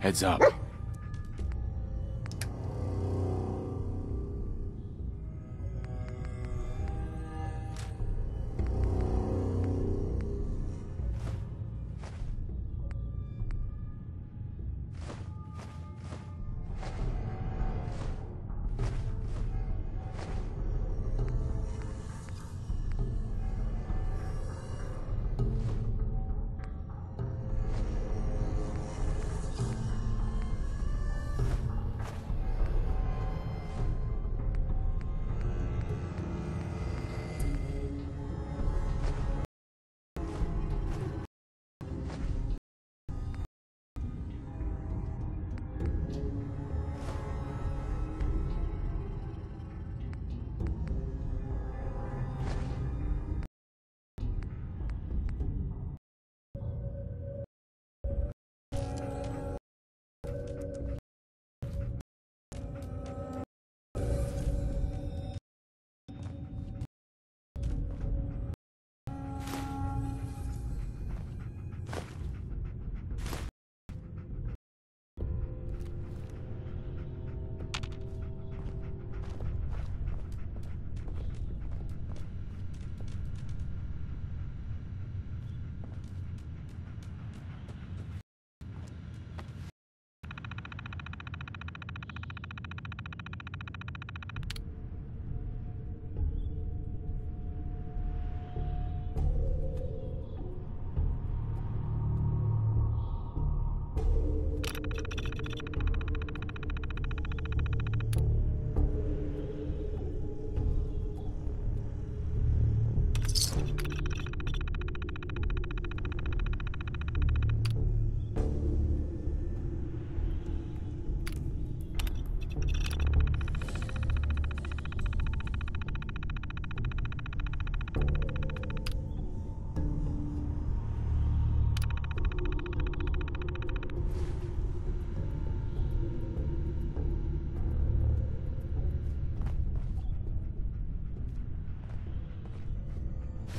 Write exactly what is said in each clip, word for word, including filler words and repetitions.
Heads up.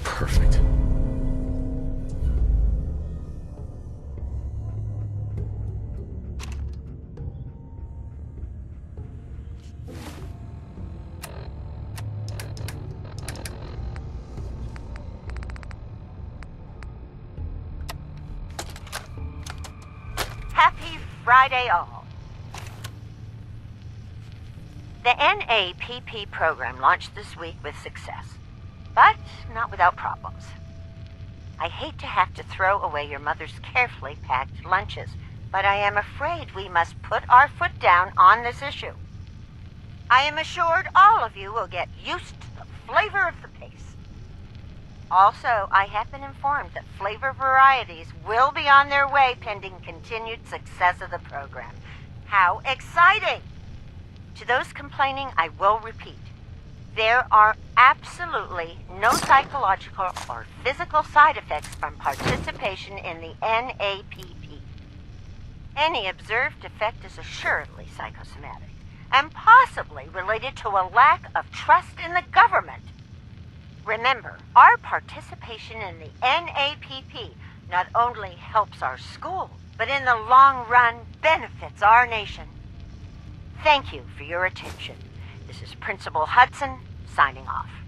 Perfect. Happy Friday all. The N A P P program launched this week with success, but not without problems. I hate to have to throw away your mother's carefully packed lunches, but I am afraid we must put our foot down on this issue. I am assured all of you will get used to the flavor of the pace. Also, I have been informed that flavor varieties will be on their way pending continued success of the program. How exciting! To those complaining, I will repeat. There are absolutely no psychological or physical side effects from participation in the N A P P. Any observed effect is assuredly psychosomatic and possibly related to a lack of trust in the government. Remember, our participation in the N A P P not only helps our school, but in the long run benefits our nation. Thank you for your attention. This is Principal Hudson, signing off.